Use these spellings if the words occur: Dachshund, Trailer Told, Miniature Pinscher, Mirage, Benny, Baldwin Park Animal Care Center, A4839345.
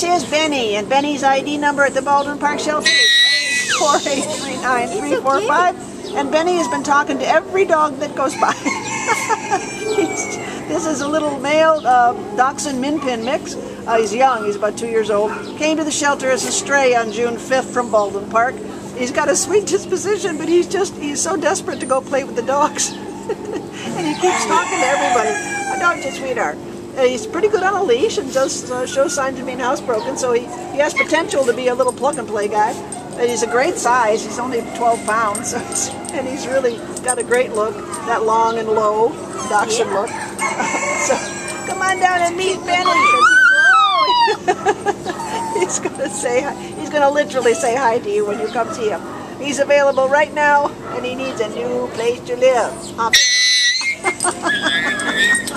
This is Benny, and Benny's ID number at the Baldwin Park shelter is A4839345. And Benny has been talking to every dog that goes by. This is a little male Dachshund Min Pin mix. He's young, he's about 2 years old. Came to the shelter as a stray on June 5th from Baldwin Park. He's got a sweet disposition, but he's so desperate to go play with the dogs. And he keeps talking to everybody. My dog's a sweetheart. He's pretty good on a leash and does show signs of being housebroken, so he has potential to be a little plug-and-play guy. And he's a great size. He's only 12 pounds, so and he's really got a great look, that long and low Dachshund look. So come on down and meet Benny. He's going to say hi. He's going to literally say hi to you when you come see him. He's available right now, and he needs a new place to live.